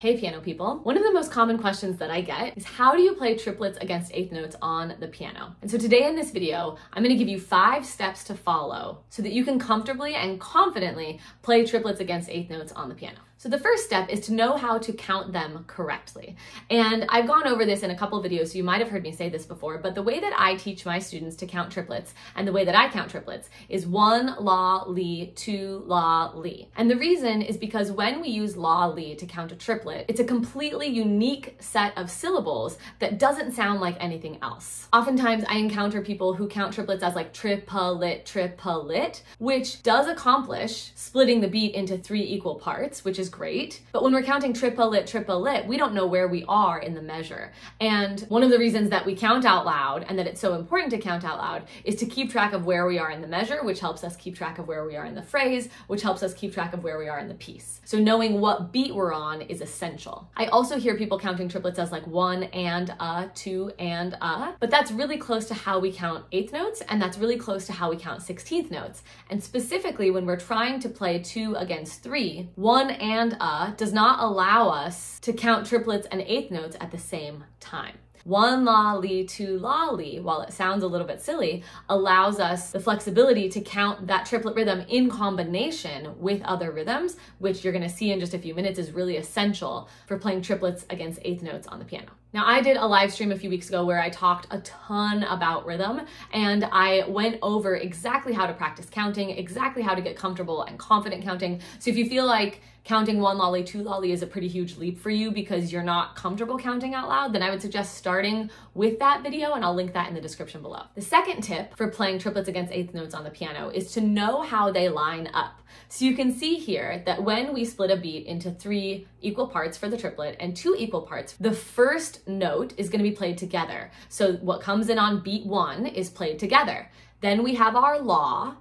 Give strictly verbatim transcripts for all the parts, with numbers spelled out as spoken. Hey piano people. One of the most common questions that I get is how do you play triplets against eighth notes on the piano? And so today in this video, I'm going to give you five steps to follow so that you can comfortably and confidently play triplets against eighth notes on the piano. So the first step is to know how to count them correctly. And I've gone over this in a couple of videos, so you might have heard me say this before, but the way that I teach my students to count triplets and the way that I count triplets is one la li, two la li. And the reason is because when we use la li to count a triplet, it's a completely unique set of syllables that doesn't sound like anything else. Oftentimes I encounter people who count triplets as like triplet, triplet, which does accomplish splitting the beat into three equal parts, which is great, but when we're counting triplet, triplet, we don't know where we are in the measure. And one of the reasons that we count out loud and that it's so important to count out loud is to keep track of where we are in the measure, which helps us keep track of where we are in the phrase, which helps us keep track of where we are in the piece. So knowing what beat we're on is essential. I also hear people counting triplets as like one and a, two and a, but that's really close to how we count eighth notes, and that's really close to how we count sixteenth notes. And specifically when we're trying to play two against three, one and and a does not allow us to count triplets and eighth notes at the same time. One la li, two la li, while it sounds a little bit silly, allows us the flexibility to count that triplet rhythm in combination with other rhythms, which you're gonna see in just a few minutes is really essential for playing triplets against eighth notes on the piano. Now, I did a live stream a few weeks ago where I talked a ton about rhythm, and I went over exactly how to practice counting, exactly how to get comfortable and confident counting. So if you feel like counting one la li, two la li is a pretty huge leap for you because you're not comfortable counting out loud, then I would suggest starting with that video, and I'll link that in the description below. The second tip for playing triplets against eighth notes on the piano is to know how they line up. So you can see here that when we split a beat into three equal parts for the triplet and two equal parts, the first note is going to be played together. So what comes in on beat one is played together. Then we have our la,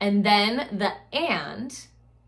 and then the and,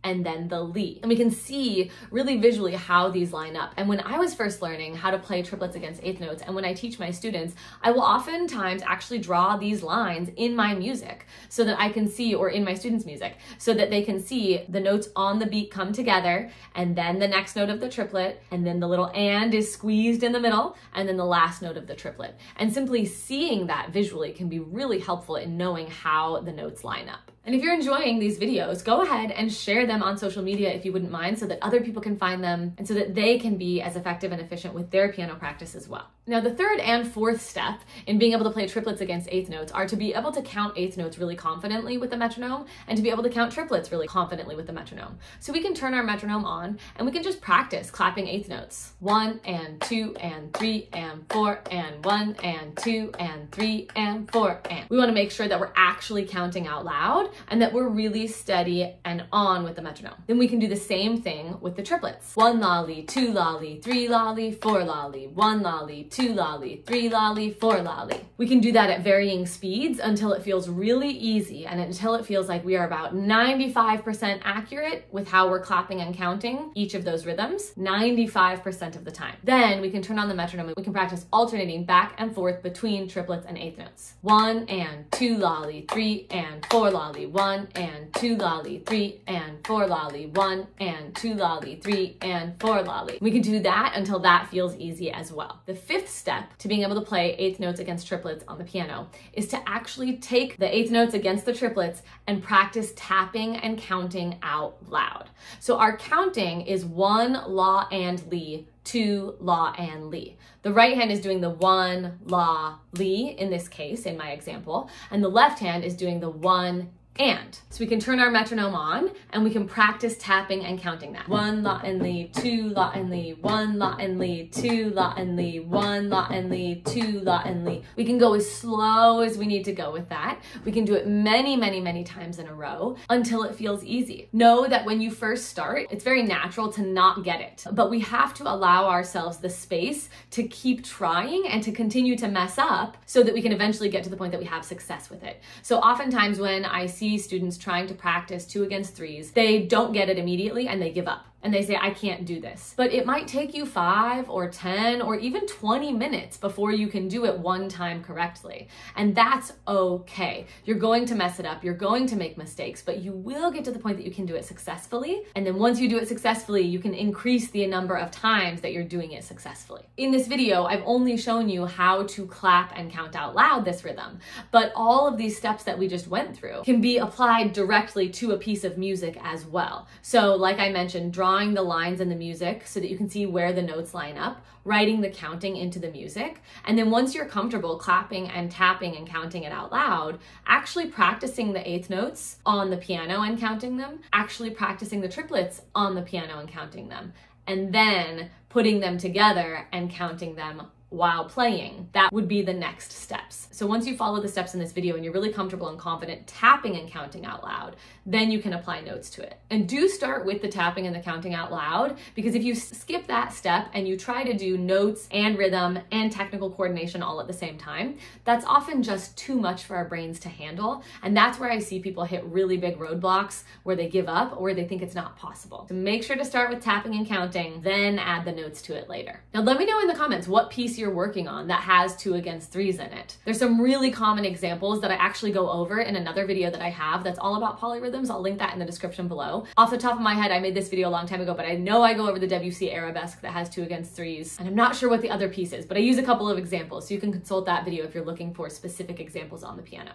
and then the li. And we can see really visually how these line up. And when I was first learning how to play triplets against eighth notes, and when I teach my students, I will oftentimes actually draw these lines in my music so that I can see, or in my students' music, so that they can see the notes on the beat come together, and then the next note of the triplet, and then the little and is squeezed in the middle, and then the last note of the triplet. And simply seeing that visually can be really helpful in knowing how the notes line up. And if you're enjoying these videos, go ahead and share them on social media if you wouldn't mind, so that other people can find them and so that they can be as effective and efficient with their piano practice as well. Now, the third and fourth step in being able to play triplets against eighth notes are to be able to count eighth notes really confidently with the metronome, and to be able to count triplets really confidently with the metronome. So we can turn our metronome on and we can just practice clapping eighth notes. One and two and three and four and one and two and three and four and. We want to make sure that we're actually counting out loud and that we're really steady and on with the metronome. Then we can do the same thing with the triplets. One la li, two la li, three la li, four la li, one la li, two la li, three la li, four la li. We can do that at varying speeds until it feels really easy and until it feels like we are about ninety-five percent accurate with how we're clapping and counting each of those rhythms ninety-five percent of the time. Then we can turn on the metronome and we can practice alternating back and forth between triplets and eighth notes. One and two la li, three and four la li, one and two la li, three and four la li, one and two la li, three and four la li. We can do that until that feels easy as well. The fifth step to being able to play eighth notes against triplets on the piano is to actually take the eighth notes against the triplets and practice tapping and counting out loud. So our counting is one la and li, two la and li. The right hand is doing the one la li in this case, in my example, and the left hand is doing the one and. So we can turn our metronome on and we can practice tapping and counting that. One la and li, two la and li, one la and li, two la and li, one la and li, two la and li. We can go as slow as we need to go with that. We can do it many, many, many times in a row until it feels easy. Know that when you first start, it's very natural to not get it, but we have to allow ourselves the space to keep trying and to continue to mess up so that we can eventually get to the point that we have success with it. So oftentimes when I see students trying to practice two against threes, they don't get it immediately and they give up. and they say, I can't do this. But it might take you five or ten or even twenty minutes before you can do it one time correctly. And that's okay. You're going to mess it up, you're going to make mistakes, but you will get to the point that you can do it successfully. And then once you do it successfully, you can increase the number of times that you're doing it successfully. In this video, I've only shown you how to clap and count out loud this rhythm, but all of these steps that we just went through can be applied directly to a piece of music as well. So like I mentioned, drawing Drawing the lines in the music so that you can see where the notes line up, writing the counting into the music, and then once you're comfortable clapping and tapping and counting it out loud, actually practicing the eighth notes on the piano and counting them, actually practicing the triplets on the piano and counting them, and then putting them together and counting them while playing. That would be the next steps. So once you follow the steps in this video and you're really comfortable and confident tapping and counting out loud, then you can apply notes to it. And do start with the tapping and the counting out loud, because if you skip that step and you try to do notes and rhythm and technical coordination all at the same time, that's often just too much for our brains to handle. And that's where I see people hit really big roadblocks where they give up or they think it's not possible. So make sure to start with tapping and counting, then add the notes to it later. Now let me know in the comments what piece you're working on that has two against threes in it. There's some really common examples that I actually go over in another video that I have that's all about polyrhythms. I'll link that in the description below. Off the top of my head, I made this video a long time ago, but I know I go over the W C arabesque that has two against threes, and I'm not sure what the other piece is, but I use a couple of examples, so you can consult that video if you're looking for specific examples on the piano.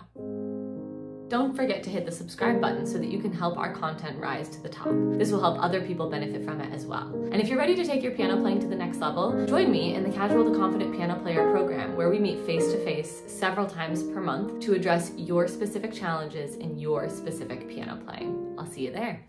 Don't forget to hit the subscribe button so that you can help our content rise to the top. This will help other people benefit from it as well. And if you're ready to take your piano playing to the next level, join me in the Casual to Confident Piano Player program, where we meet face-to-face several times per month to address your specific challenges in your specific piano playing. I'll see you there.